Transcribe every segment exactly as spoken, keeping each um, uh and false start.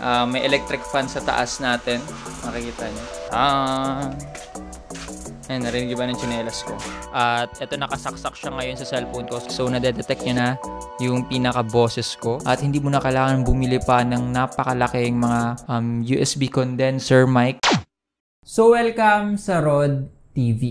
Uh, may electric fan sa taas natin. Makikita nyo. Ah! Ayun, narinig ba ng tsinelas ko? At eto, nakasaksak siya ngayon sa cellphone ko. So, nadedetect nyo na yung pinaka-boses ko. At hindi mo na kailangan bumili pa ng napakalaking mga um, U S B condenser mic. So, welcome sa Rode T V.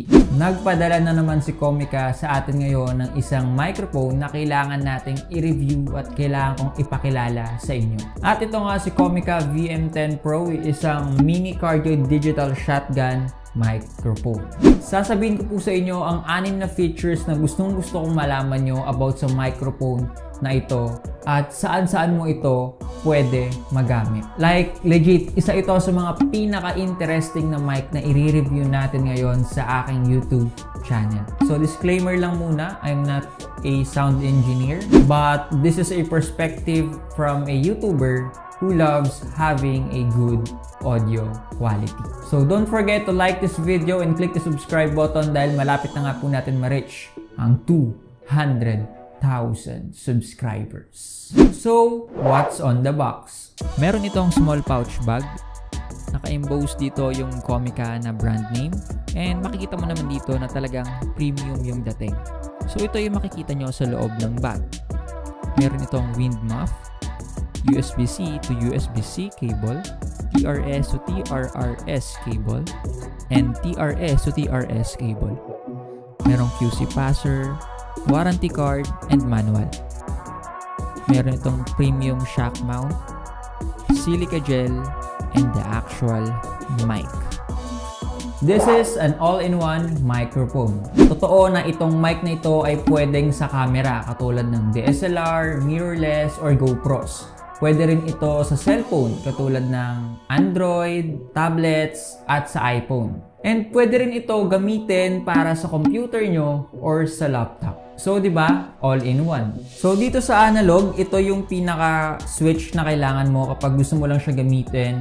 Nagpadala na naman si Comica sa atin ngayon ng isang microphone na kailangan nating i-review at kailangan kong ipakilala sa inyo. At ito nga si Comica V M ten Pro, isang mini cardio digital shotgun microphone. Sasabihin ko po sa inyo ang anim na features na gustong gusto kong malaman nyo about sa microphone na ito at saan-saan mo ito pwede magamit. Like, legit, isa ito sa mga pinaka-interesting na mic na i-review natin ngayon sa aking YouTube channel. So, disclaimer lang muna, I'm not a sound engineer, but this is a perspective from a YouTuber who loves having a good audio quality. So, don't forget to like this video and click the subscribe button dahil malapit na nga po natin ma-reach ang two hundred thousand subscribers. So, what's on the box? Meron itong small pouch bag. Naka-emboss dito yung Comica na brand name. And makikita mo naman dito na talagang premium yung dating. So, ito yung makikita nyo sa loob ng bag. Meron itong wind muff, U S B C to U S B C cable, T R S to T R R S cable, and T R S to T R S cable. Merong Q C passer, warranty card, and manual. Meron itong premium shock mount, silica gel, and the actual mic. This is an all-in-one microphone. Totoo na itong mic na ito ay pwedeng sa camera katulad ng D S L R, mirrorless, or GoPros. Pwede rin ito sa cellphone katulad ng Android, tablets, at sa iPhone. And pwede rin ito gamitin para sa computer nyo or sa laptop. So, di ba? All-in-one. So, dito sa analog, ito yung pinaka-switch na kailangan mo kapag gusto mo lang siya gamitin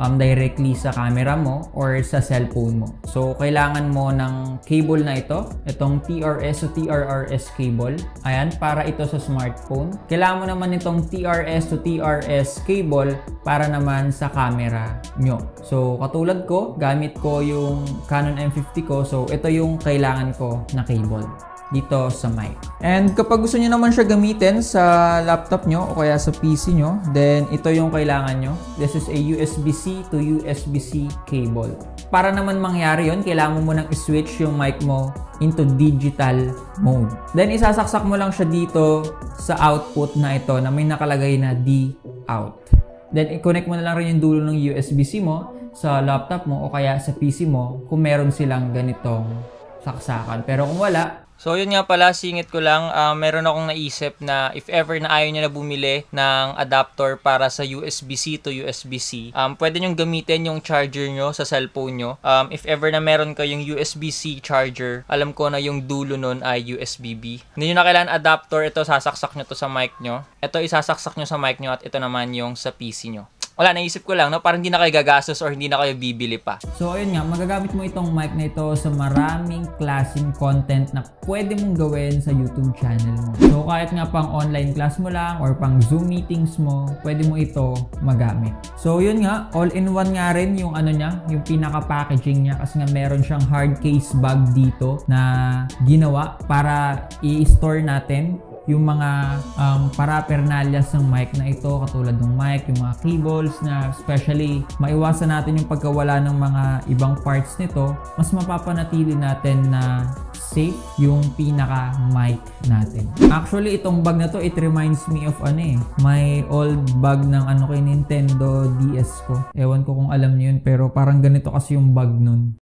Um, directly sa camera mo or sa cellphone mo. So, kailangan mo ng cable na ito. Itong T R S o T R R S cable. Ayan, para ito sa smartphone. Kailangan mo naman itong T R S to T R S cable para naman sa camera nyo. So, katulad ko, gamit ko yung Canon M fifty ko. So, ito yung kailangan ko na cable dito sa mic. And kapag gusto nyo naman siya gamitin sa laptop nyo o kaya sa P C nyo, then ito yung kailangan nyo. This is a U S B C to U S B C cable. Para naman mangyari yon, kailangan mo munang i-switch yung mic mo into digital mode. Then isasaksak mo lang siya dito sa output na ito na may nakalagay na D out. Then i-connect mo na lang rin yung dulo ng U S B C mo sa laptop mo o kaya sa P C mo kung meron silang ganitong saksakan. Pero kung wala, so, yun nga pala, singit ko lang, uh, meron akong naisip na if ever na ayaw nyo na bumili ng adapter para sa U S B C to U S B C, um, pwede nyong gamitin yung charger nyo sa cellphone nyo. Um, if ever na meron kayong U S B C charger, alam ko na yung dulo nun ay U S B B. Hindi nyo na kailangan adapter, ito sasaksak nyo to sa mic nyo. Ito isasaksak nyo sa mic nyo at ito naman yung sa P C nyo. Wala, naisip ko lang, no? Parang hindi na kayo gagastos or hindi na kayo bibili pa. So, ayun nga, magagamit mo itong mic na ito sa maraming klaseng content na pwede mong gawin sa YouTube channel mo. So, kahit nga pang online class mo lang or pang Zoom meetings mo, pwede mo ito magamit. So, yun nga, all-in-one nga rin yung ano niya, yung pinaka-packaging niya kasi nga meron siyang hard case bag dito na ginawa para i-store natin yung mga um, parapernalias ng mic na ito, katulad ng mic, yung mga cables na especially maiwasan natin yung pagkawala ng mga ibang parts nito, mas mapapanatili natin na safe yung pinaka mic natin. Actually, itong bag na to, it reminds me of ano eh, my old bag ng ano kay Nintendo D S ko. Ewan ko kung alam niyo yun, pero parang ganito kasi yung bag nun.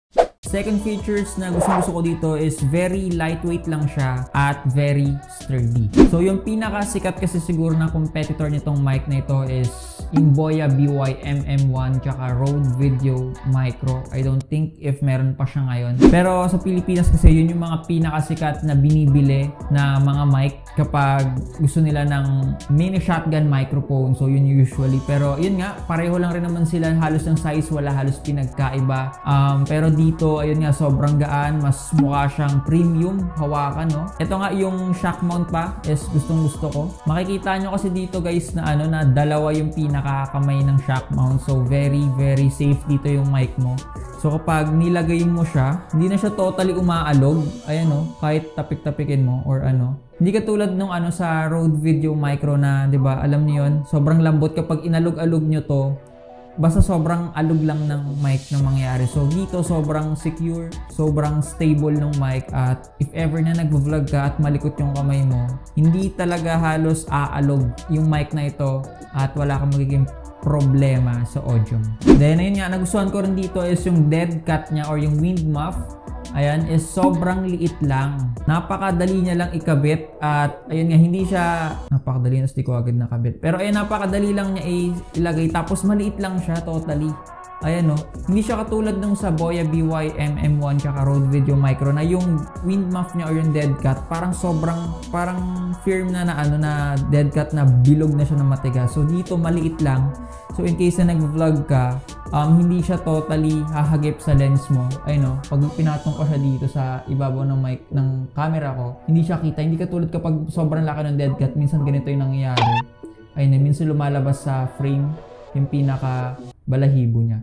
Second features na gusto-gusto ko dito is very lightweight lang siya at very sturdy. So, yung pinakasikat kasi siguro na competitor nitong mic na ito is yung Boya B Y M M one tsaka Rode Video Micro. I don't think if meron pa siya ngayon. Pero sa Pilipinas kasi yun yung mga pinakasikat na binibili na mga mic kapag gusto nila ng mini shotgun microphone. So, yun usually. Pero yun nga, pareho lang rin naman sila. Halos ng size, wala halos pinagkaiba. Um, pero dito So, ayun nga, sobrang gaan. Mas mukha siyang premium hawakan, no? Ito nga, yung shock mount pa is gustong gusto ko. Makikita nyo kasi dito, guys, na ano, na dalawa yung pinaka nakakamay ng shock mount. So very very safe dito yung mic mo. So kapag nilagay mo siya, hindi na siya totally umaalog. Ayan o, kahit tapik-tapikin mo or ano. Hindi katulad nung ano sa Rode Video Micro na, 'di ba? Alam niyo 'yon, sobrang lambot kapag inalog-alog niyo 'to. Basta sobrang alog lang ng mic na mangyari. So dito sobrang secure, sobrang stable ng mic, at if ever na nagvo-vlog ka at malikot yung kamay mo, hindi talaga halos aalog yung mic na ito at wala kang magiging problema sa audio. Then ayun nga, nagustuhan ko rin dito is yung dead cat niya or yung wind muff. Ayan, is sobrang liit lang. Napakadali niya lang ikabit at ayun nga, hindi siya napakadali na, hindi ko agad nakabit. Pero ayun, napakadali lang niya ilagay tapos maliit lang siya totally. Ayan o, hindi siya katulad nung sa Boya B Y M M one tsaka Rode Video Micro na yung wind muff niya or yung dead cat parang sobrang parang firm na na ano na dead cat na bilog na siya na matigas. So dito maliit lang. So in case na nag-vlog ka, um, hindi siya totally hahagip sa lens mo. Ayun o, pag pinatong ko siya dito sa ibabaw ng mic ng camera ko, hindi siya kita. Hindi katulad kapag sobrang laki ng dead cat, minsan ganito yung nangyayari. Ayun, minsan lumalabas sa frame yung pinaka balahibo niya.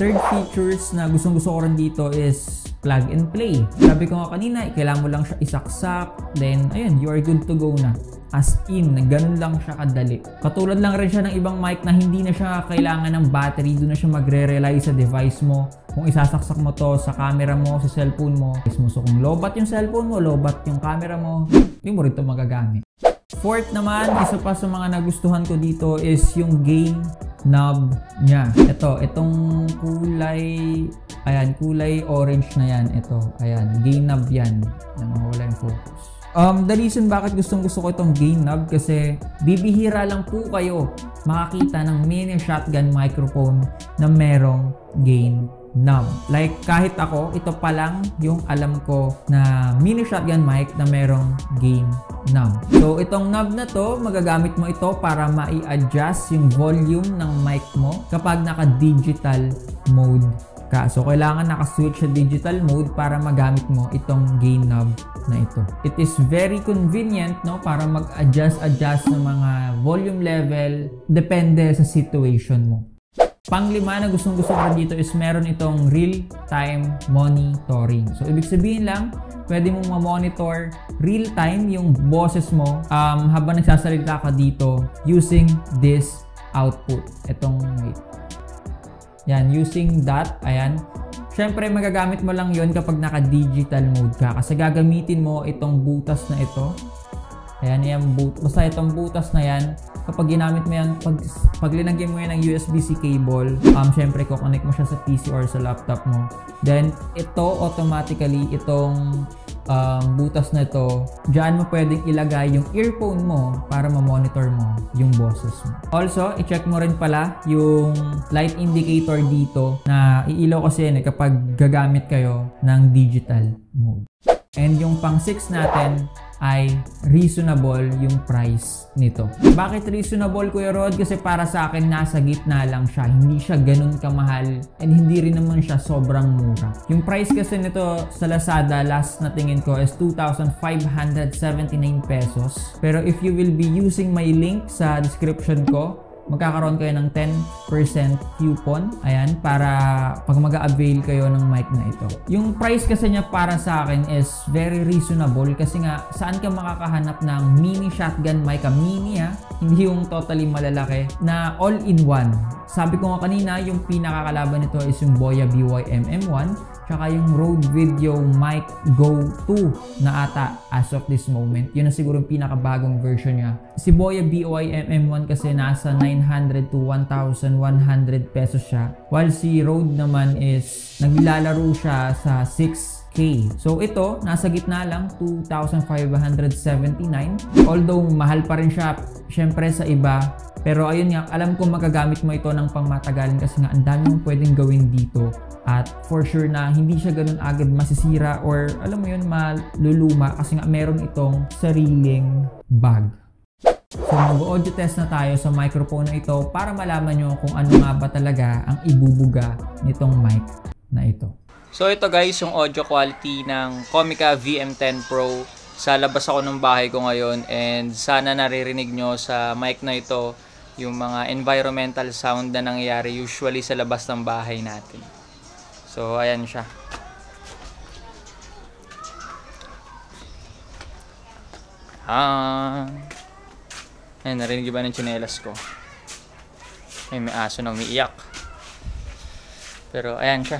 Third features na gustong gusto ko rin dito is plug and play. Sabi ko nga kanina, kailangan mo lang siya isaksak, then ayun, you are good to go na. As in, ganun lang siya kadali. Katulad lang rin siya ng ibang mic na hindi na siya kailangan ng battery, doon na siya magre-rely sa device mo. Kung isasaksak mo to sa camera mo, sa cellphone mo, so kung lobat yung cellphone mo, lobat yung camera mo, hindi mo rin ito magagamit. Fourth naman, isa pa sa mga nagustuhan ko dito is yung gain knob niya. Ito, itong kulay, ayan, kulay orange na yan. Ito, ayan, gain knob yan. Nawawala yung focus. Um, the reason bakit gustong gusto ko itong gain knob kasi bibihira lang po kayo makakita ng mini shotgun microphone na merong gain knob. Like kahit ako, ito pa lang yung alam ko na mini shotgun mic na merong gain knob. So itong knob na to, magagamit mo ito para mai-adjust yung volume ng mic mo kapag naka-digital mode ka. So kailangan naka-switch sa digital mode para magamit mo itong gain knob na ito. It is very convenient, no, para mag-adjust-adjust ng mga volume level depende sa situation mo. Panglima na gustong gusto ko dito is meron itong real-time monitoring. So, ibig sabihin lang, pwede mong ma-monitor real-time yung boses mo um, habang nagsasalita ka dito using this output. Itong, wait. Yan, using that, ayan. Siyempre, magagamit mo lang yon kapag naka-digital mode ka kasi gagamitin mo itong butas na ito. Ayan, yung but basta itong butas na yan. Kapag ginamit mo yan, pag, pag linagyan mo yan ng U S B C cable, um, syempre, kukonect mo siya sa P C or sa laptop mo. Then, ito, automatically, itong um, butas na ito, dyan mo pwedeng ilagay yung earphone mo para ma-monitor mo yung boses mo. Also, i-check mo rin pala yung light indicator dito na iilaw kasi yan eh, kapag gagamit kayo ng digital mode. And yung pang-six natin ay reasonable yung price nito. Bakit reasonable, Kuya Rod? Kasi para sa akin, nasa gitna lang siya. Hindi siya ganun kamahal and hindi rin naman siya sobrang mura. Yung price kasi nito sa Lazada, last na tingin ko is two thousand five hundred seventy-nine pesos. Pero if you will be using my link sa description ko, magkakaroon kayo ng ten percent coupon. Ayan, para pag mag-a-avail kayo ng mic na ito. Yung price kasi niya para sa akin is very reasonable kasi nga saan ka makakahanap ng mini shotgun mic, a mini ha, hindi yung totally malalaki, na all-in-one. Sabi ko nga kanina, yung pinakakalaban nito is yung Boya B Y M M one tsaka yung Rode Video Mic Go two na ata as of this moment. Yun na siguro yung pinakabagong version niya. Si Boya B Y M M one kasi nasa nine hundred to one thousand one hundred pesos siya. While si Rode naman is naglalaro siya sa six K. So ito, nasa gitna lang, two thousand five hundred seventy-nine. Although mahal pa rin siya, syempre sa iba. Pero ayun nga, alam ko magagamit mo ito ng pangmatagalan kasi nga ang dami mong pwedeng gawin dito. At for sure na hindi siya ganun agad masisira or alam mo yun, maluluma kasi nga meron itong sariling bag. So mag-audio test na tayo sa microphone na ito para malaman nyo kung ano nga ba talaga ang ibubuga nitong mic na ito. So ito guys, yung audio quality ng Comica V M ten Pro. Sa labas ako ng bahay ko ngayon and sana naririnig nyo sa mic na ito yung mga environmental sound na nangyayari usually sa labas ng bahay natin. So, ayan siya. Ah. Ayan, narinig ba ng tsinelas ko? Ay, may aso na umiiyak. Pero, ayan siya.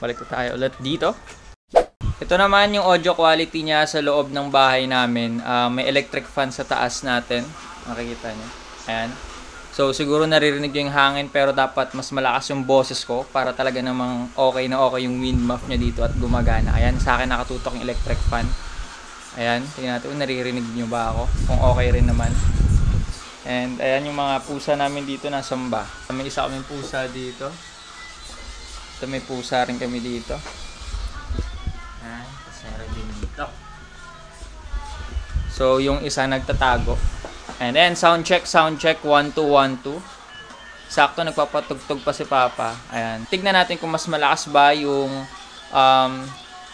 Balik tayo ulit dito. Ito naman yung audio quality niya sa loob ng bahay namin. Uh, may electric fan sa taas natin. Makikita niyo. Ayan. So, siguro naririnig yung hangin pero dapat mas malakas yung boses ko para talaga namang okay na okay yung wind muff niya dito at gumagana. Ayan, sa akin nakatutok yung electric fan. Ayan, tingnan natin. Naririnig niyo ba ako? Kung okay rin naman. And, ayan yung mga pusa namin dito na samba. May isa kaming pusa dito. Ito may pusa rin kami dito. Dito. So, yung isa nagtatago. And then, sound check, sound check, one two, one two. Sakto, nagpapatugtog pa si Papa. Ayan. Tignan natin kung mas malakas ba yung um,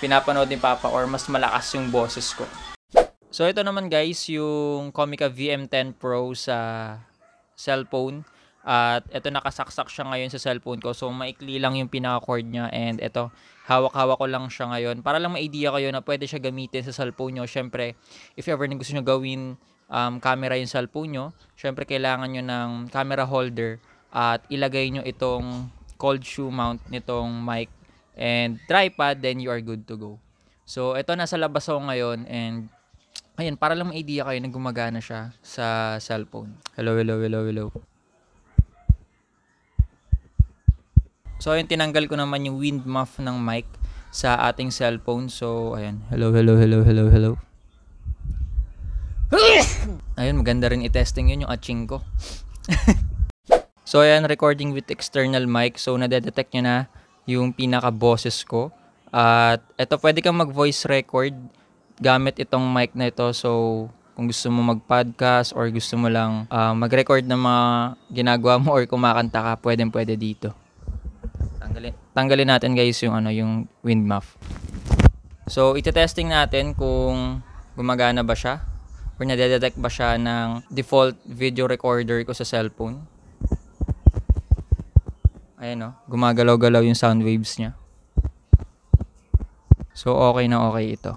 pinapanood ni Papa or mas malakas yung boses ko. So, ito naman guys, yung Comica V M ten Pro sa cellphone. At ito, nakasaksak siya ngayon sa cellphone ko. So, maikli lang yung pinaka-cord niya. And ito, hawak-hawak ko lang siya ngayon. Para lang ma-idea kayo na pwede siya gamitin sa cellphone nyo. Siyempre, if ever na gusto nyo gawin um, camera yung cellphone nyo, siyempre, kailangan nyo ng camera holder. At ilagay nyo itong cold shoe mount nitong mic and tripod. Then, you are good to go. So, ito, nasa labas ako ngayon. And, ayun, para lang ma-idea kayo na gumagana siya sa cellphone. Hello, hello, hello, hello. So, ayun, tinanggal ko naman yung wind muff ng mic sa ating cellphone. So, ayan. Hello, hello, hello, hello, hello. Ayun, maganda rin i-testing yun yung aching ko. So, ayan, recording with external mic. So, nadedetect nyo na yung pinaka-boses ko. At eto, pwede kang mag-voice record gamit itong mic na ito. So, kung gusto mo mag-podcast or gusto mo lang uh, mag-record ng mga ginagawa mo or kumakanta ka, pwedeng-pwede dito. Tanggalin, tanggalin natin guys yung ano yung wind muff. So, ite-testing natin kung gumagana ba siya or nadedetect ba siya ng default video recorder ko sa cellphone. Ayan o, gumagalaw-galaw yung sound waves niya. So, okay na okay ito.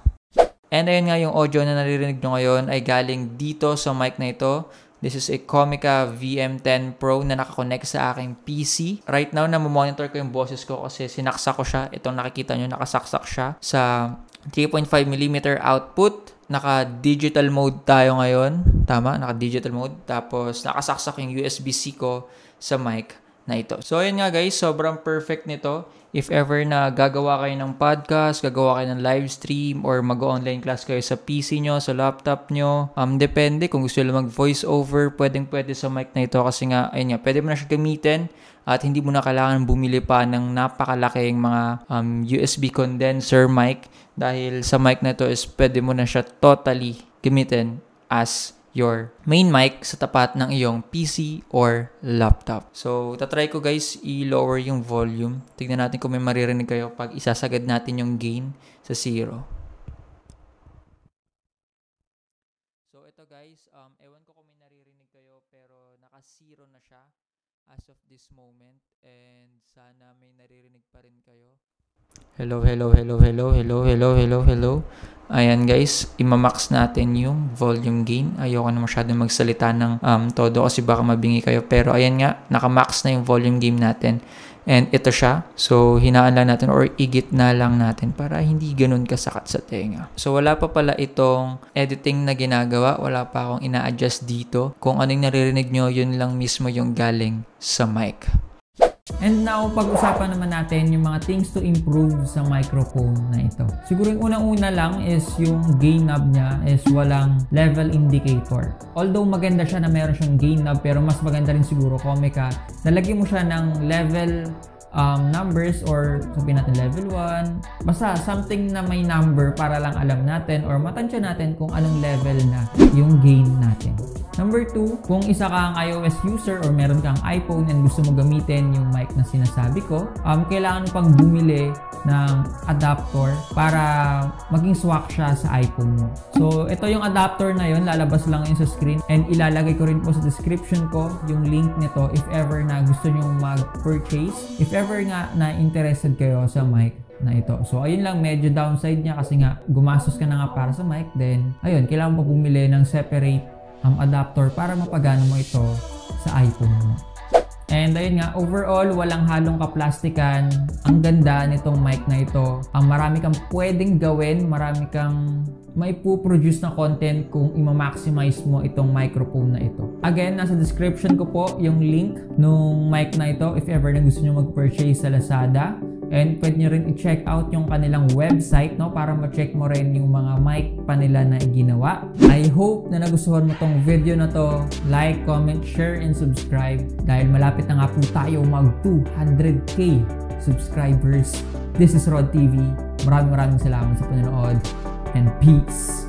And ayan nga yung audio na naririnig nyo ngayon ay galing dito sa mic na ito. This is a Comica V M ten Pro na nakakonect sa aking P C. Right now, namomonitor ko yung boses ko kasi sinaksak ko siya. Itong nakikita nyo, nakasaksak siya sa three point five millimeter output. Naka-digital mode tayo ngayon. Tama, naka-digital mode. Tapos, nakasaksak yung U S B C ko sa mic na ito. So, yun nga guys, sobrang perfect nito. If ever na gagawa kayo ng podcast, gagawa kayo ng live stream, or mag-online class kayo sa P C nyo, sa laptop nyo, um, depende kung gusto nyo mag-voice over, pwedeng-pwede sa mic na ito kasi nga, ayun nga, pwede mo na siya gamitin at hindi mo na kailangan bumili pa ng napakalaking mga um, U S B condenser mic dahil sa mic na ito is pwede mo na siya totally gamitin as your main mic sa tapat ng iyong P C or laptop. So, tatry ko guys, i-lower yung volume. Tignan natin kung may maririnig kayo pag isasagad natin yung gain sa zero. So, ito guys, um, ewan ko kung may naririnig kayo pero naka-zero na siya as of this moment and sana may naririnig pa rin kayo. Hello, hello, hello, hello, hello, hello, hello, hello. Ayan guys, imamax natin yung volume gain. Ayoko na masyadong magsalita ng um, todo kasi baka mabingi kayo. Pero ayan nga, nakamax na yung volume gain natin. And ito siya. So, hinaan lang natin or igit na lang natin para hindi ganun kasakat sa tenga. So, wala pa pala itong editing na ginagawa. Wala pa akong ina-adjust dito. Kung anong naririnig nyo, yun lang mismo yung galing sa mic. And now, pag-usapan naman natin yung mga things to improve sa microphone na ito. Siguro yung unang-una lang is yung gain knob niya is walang level indicator. Although maganda siya na meron siyang gain knob pero mas maganda rin siguro Comica, nalagyan mo siya ng level um, numbers, or sabihin natin level one. Basta something na may number para lang alam natin or matansya natin kung anong level na yung gain natin. Number two, kung isa kang iOS user or meron kang iPhone and gusto mo gamitin yung mic na sinasabi ko, um, kailangan mo pang bumili ng adapter para maging swak siya sa iPhone mo. So, ito yung adapter na yun, lalabas lang yun sa screen, and ilalagay ko rin po sa description ko yung link nito if ever na gusto nyo mag-purchase, if ever nga na interested kayo sa mic na ito. So, ayun lang, medyo downside niya kasi nga gumastos ka na nga para sa mic, then ayun, kailangan mo bumili ng separate um, adapter para mapagana mo ito sa iPhone mo. And ayun nga, overall, walang halong kaplastikan. Ang ganda nitong mic na ito. Ang marami kang pwedeng gawin, marami kang maipuproduce na content kung i-maximize mo itong microphone na ito. Again, nasa description ko po yung link nung mic na ito if ever na gusto nyo mag-purchase sa Lazada. And pwede nyo rin i-check out yung kanilang website, no, para ma-check mo rin yung mga mic pa nila na ginawa. I hope na nagustuhan mo tong video na to. Like, comment, share, and subscribe dahil malapit na nga po tayo mag two hundred K subscribers. This is Rode T V. Maraming maraming salamat sa panonood, and peace!